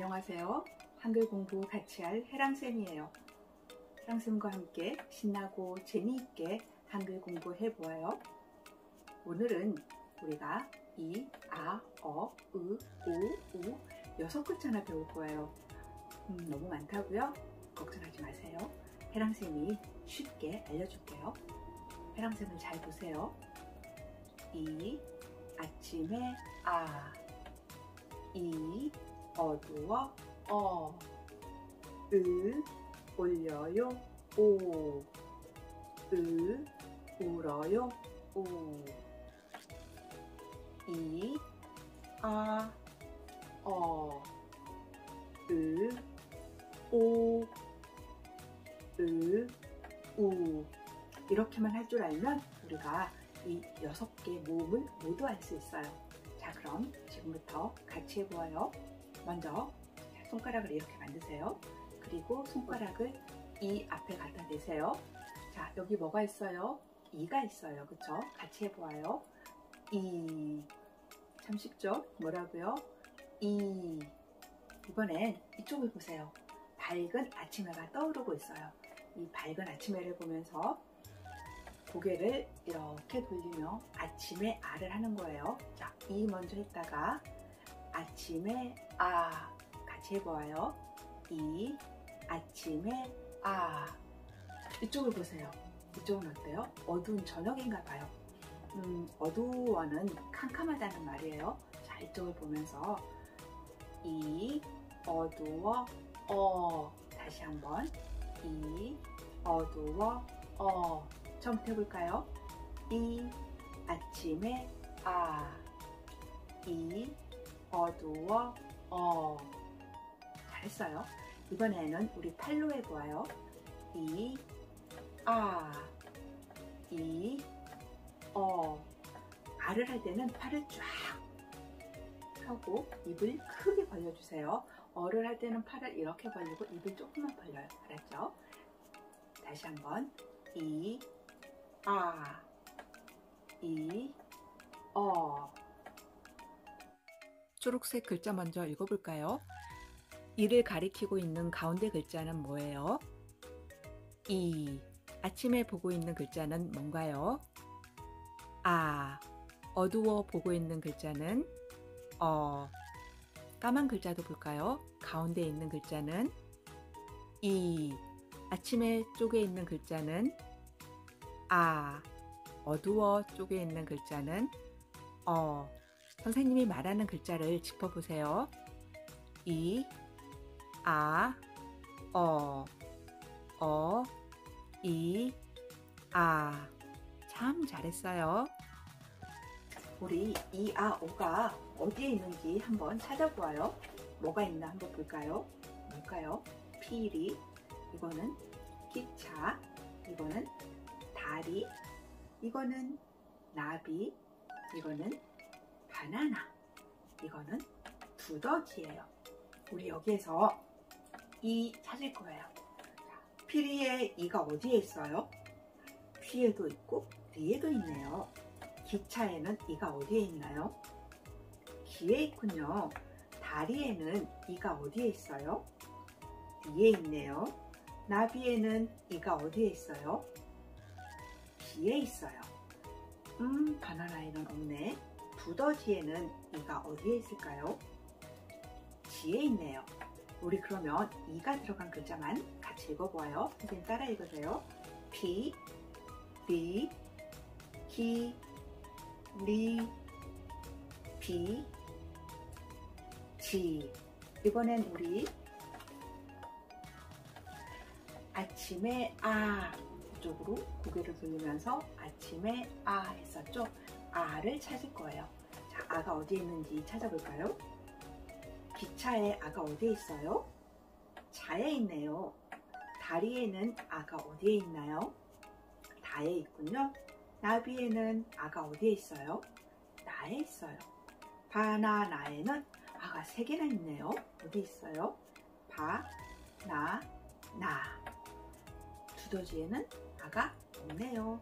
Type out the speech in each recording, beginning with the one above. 안녕하세요. 한글 공부 같이 할 해랑쌤이에요. 해랑쌤과 함께 신나고 재미있게 한글 공부해보아요. 오늘은 우리가 이, 아, 어, 으, 오, 우 6글자나 배울 거예요. 너무 많다고요? 걱정하지 마세요. 해랑쌤이 쉽게 알려줄게요. 해랑쌤을 잘 보세요. 이, 아침에 아, 이, 어두워 어, 으, 올려요 오, 으, 울어요 오, 이, 아, 어, 으, 오, 으, 우. 이렇게만 할 줄 알면 우리가 이 6개의 모음을 모두 알 수 있어요. 자, 그럼 지금부터 같이 해보아요. 먼저 손가락을 이렇게 만드세요. 그리고 손가락을 이 앞에 갖다 대세요. 자, 여기 뭐가 있어요? 이가 있어요. 그쵸? 같이 해보아요. 이. 참 쉽죠? 뭐라고요? 이. 이번엔 이쪽을 보세요. 밝은 아침해가 떠오르고 있어요. 이 밝은 아침해를 보면서 고개를 이렇게 돌리며 아침에 아를 하는 거예요. 자, 이 먼저 했다가 아침에 아 같이 해보아요. 이, 아침에 아. 이쪽을 보세요. 이쪽은 어때요? 어두운 저녁인가 봐요. 어두워는 캄캄하다는 말이에요. 자, 이쪽을 보면서 이, 어두워, 어. 다시 한번 이, 어두워, 어. 처음부터 해볼까요? 이, 아침에 아, 이, 어두워, 어. 잘했어요. 이번에는 우리 팔로 해보아요. 이, 아, 이, 어. 아를 할 때는 팔을 쫙 하고 입을 크게 벌려주세요. 어를 할 때는 팔을 이렇게 벌리고 입을 조금만 벌려요. 알았죠? 다시 한번 이, 아, 이, 어. 초록색 글자 먼저 읽어볼까요? 이를 가리키고 있는 가운데 글자는 뭐예요? 이. 아침에 보고 있는 글자는 뭔가요? 아. 어두워 보고 있는 글자는 어. 까만 글자도 볼까요? 가운데 있는 글자는 이. 아침에 쪽에 있는 글자는 아. 어두워 쪽에 있는 글자는 어. 선생님이 말하는 글자를 짚어보세요. 이, 아, 어, 어, 이, 아. 참 잘했어요. 우리 이, 아, 어가 어디에 있는지 한번 찾아보아요. 뭐가 있나 한번 볼까요? 뭘까요? 피리, 이거는 기차, 이거는 다리, 이거는 나비, 이거는 바나나, 이거는 두더지예요. 우리 여기에서 이 찾을 거예요. 피리의 이가 어디에 있어요? 피에도 있고 리에도 있네요. 기차에는 이가 어디에 있나요? 기에 있군요. 다리에는 이가 어디에 있어요? 리에 있네요. 나비에는 이가 어디에 있어요? 기에 있어요. 바나나에는 없네. 두더지에는 이가 어디에 있을까요? 지에 있네요. 우리 그러면 이가 들어간 글자만 같이 읽어보아요. 선생님 따라 읽으세요. 피, 리, 기, 리, 비, 지. 이번엔 우리 아침에 아 쪽으로 고개를 돌리면서 아침에 아 했었죠? 아를 찾을 거예요. 자, 아가 어디에 있는지 찾아볼까요? 기차에 아가 어디에 있어요? 자에 있네요. 다리에는 아가 어디에 있나요? 다에 있군요. 나비에는 아가 어디에 있어요? 나에 있어요. 바나나에는 아가 3개나 있네요. 어디 있어요? 바, 나, 나. 두더지에는 아가 없네요.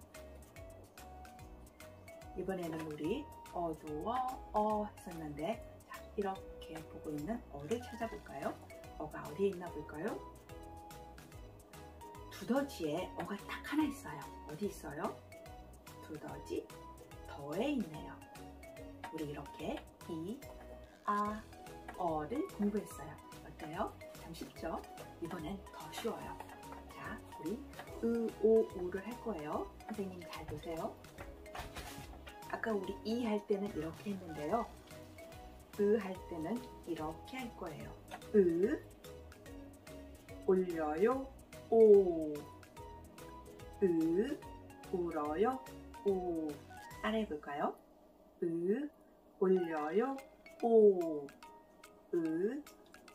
이번에는 우리 어두워 어 했었는데, 자, 이렇게 이렇게 보고 있는 어를 찾아볼까요? 어가 어디에 있나 볼까요? 두더지에 어가 딱 하나 있어요. 어디 있어요? 두더지 더에 있네요. 우리 이렇게 이, 아, 어를 공부했어요. 어때요? 참 쉽죠? 이번엔 더 쉬워요. 자, 우리 으, 오, 우를 할 거예요. 선생님 잘 보세요. 아까 우리 이 할 때는 이렇게 했는데요. 으 할 때는 이렇게 할 거예요. 으, 올려요, 오. 으, 울어요, 오. 따라해 볼까요? 으, 올려요, 오. 으,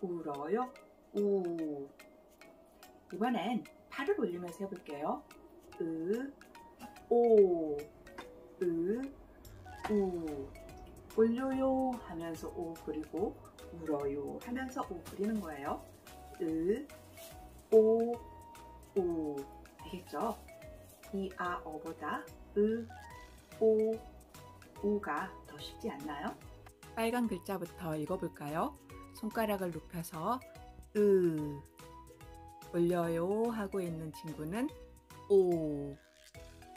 울어요, 우. 이번엔 팔을 올리면서 해볼게요. 으, 오. 으, 우. 올려요 하면서 오 그리고 울어요 하면서 오 그리는 거예요. 으, 오, 우. 알겠죠? 이, 아, 어보다 으, 오, 우가 더 쉽지 않나요? 빨간 글자부터 읽어볼까요? 손가락을 눕혀서 으, 올려요 하고 있는 친구는 오,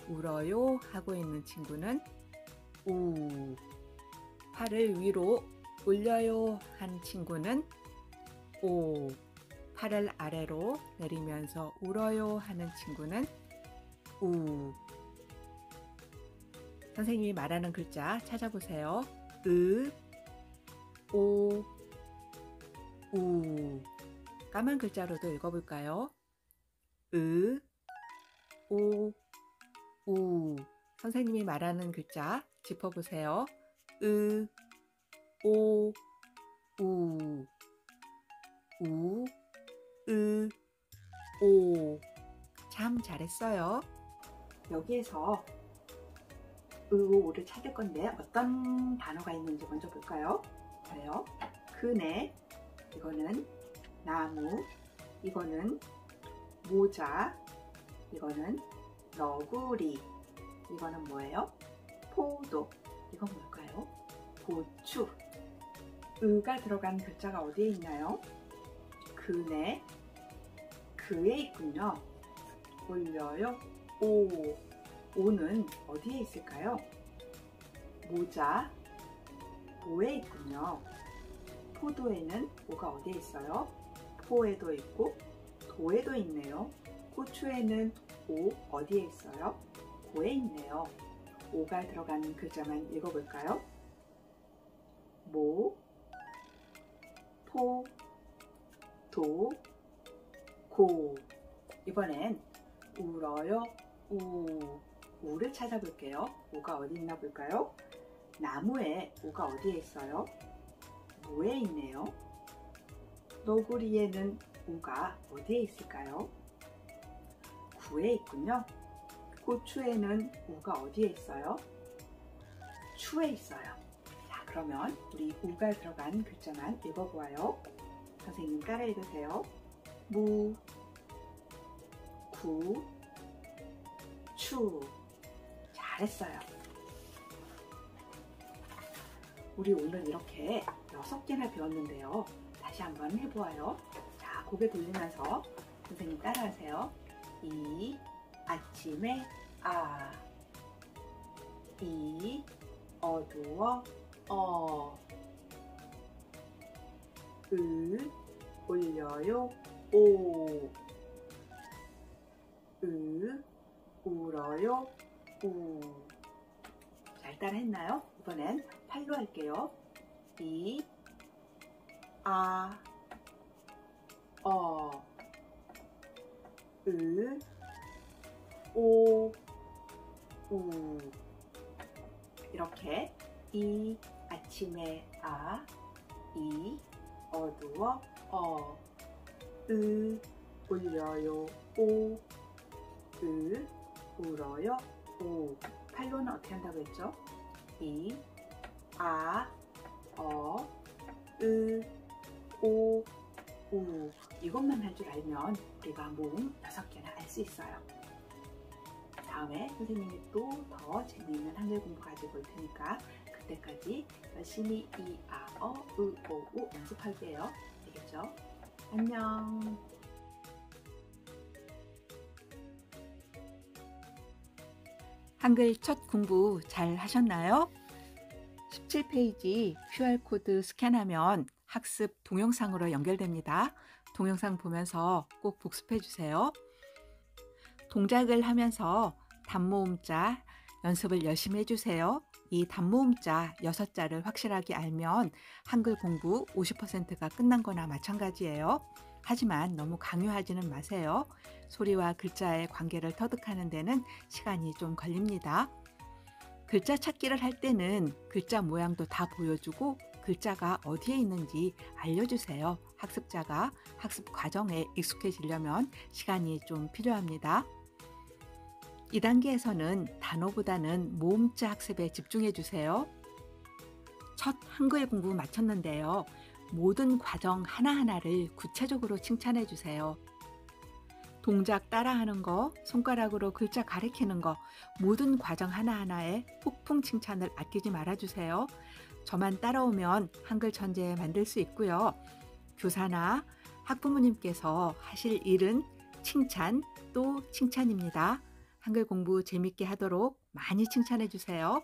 울어요 하고 있는 친구는 우. 팔을 위로 올려요 한 친구는 오, 팔을 아래로 내리면서 울어요 하는 친구는 우. 선생님이 말하는 글자 찾아보세요. 으, 오, 우. 까만 글자로도 읽어볼까요? 으, 오, 우. 선생님이 말하는 글자 짚어보세요. 으, 오, 우. 우, 으, 오. 참 잘했어요. 여기에서 으, 오, 우를 찾을 건데 어떤 단어가 있는지 먼저 볼까요? 그래요. 그네, 이거는 나무, 이거는 모자, 이거는 너구리, 이거는 뭐예요? 포도. 이건 뭘까요? 고추. 으가 들어간 글자가 어디에 있나요? 그네, 그에 있군요. 올려요, 오. 오는 어디에 있을까요? 모자, 오에 있군요. 포도에는 오가 어디에 있어요? 포에도 있고 도에도 있네요. 고추에는 오 어디에 있어요? 고에 있네요. 오가 들어가는 글자만 읽어볼까요? 모, 포, 도, 고. 이번엔 울어요, 우. 우를 찾아볼게요. 우가 어디 있나 볼까요? 나무에 우가 어디에 있어요? 무에 있네요. 너구리에는 우가 어디에 있을까요? 구에 있군요. 고추에는 우가 어디에 있어요? 추에 있어요. 자, 그러면 우리 우가 들어간 글자만 읽어보아요. 선생님 따라 읽으세요. 무, 구, 추. 잘했어요. 우리 오늘 이렇게 6개나 배웠는데요. 다시 한번 해보아요. 자, 고개 돌리면서 선생님 따라하세요. 이, 아침에 아, 이, 어두워 어, 으, 올려요 오, 으, 울어요 우. 잘 따라했나요? 이번엔 팔로 할게요. 이, 아, 어, 으, 오, 우. 이렇게 이, 아침에 아, 이, 어두워 어, 으, 울려요 오, 으, 울어요 오. 팔로는 어떻게 한다고 했죠? 이, 아, 어, 으, 오, 우. 이것만 할 줄 알면 우리가 모음 6개나 알 수 있어요. 다음에 선생님이 또 더 재미있는 한글 공부 가지고 올 테니까 그때까지 열심히 이, 아, 어, 으, 오, 우 연습할게요. 알겠죠? 안녕! 한글 첫 공부 잘 하셨나요? 17페이지 QR코드 스캔하면 학습 동영상으로 연결됩니다. 동영상 보면서 꼭 복습해 주세요. 동작을 하면서 단모음자 연습을 열심히 해주세요. 이 단모음자 6자를 확실하게 알면 한글 공부 50%가 끝난 거나 마찬가지예요. 하지만 너무 강요하지는 마세요. 소리와 글자의 관계를 터득하는 데는 시간이 좀 걸립니다. 글자 찾기를 할 때는 글자 모양도 다 보여주고 글자가 어디에 있는지 알려주세요. 학습자가 학습 과정에 익숙해지려면 시간이 좀 필요합니다. 2단계에서는 단어보다는 모음자 학습에 집중해 주세요. 첫 한글 공부 마쳤는데요. 모든 과정 하나하나를 구체적으로 칭찬해 주세요. 동작 따라하는 거, 손가락으로 글자 가리키는 거, 모든 과정 하나하나에 폭풍 칭찬을 아끼지 말아주세요. 저만 따라오면 한글 천재 만들 수 있고요. 교사나 학부모님께서 하실 일은 칭찬 또 칭찬입니다. 한글 공부 재밌게 하도록 많이 칭찬해 주세요.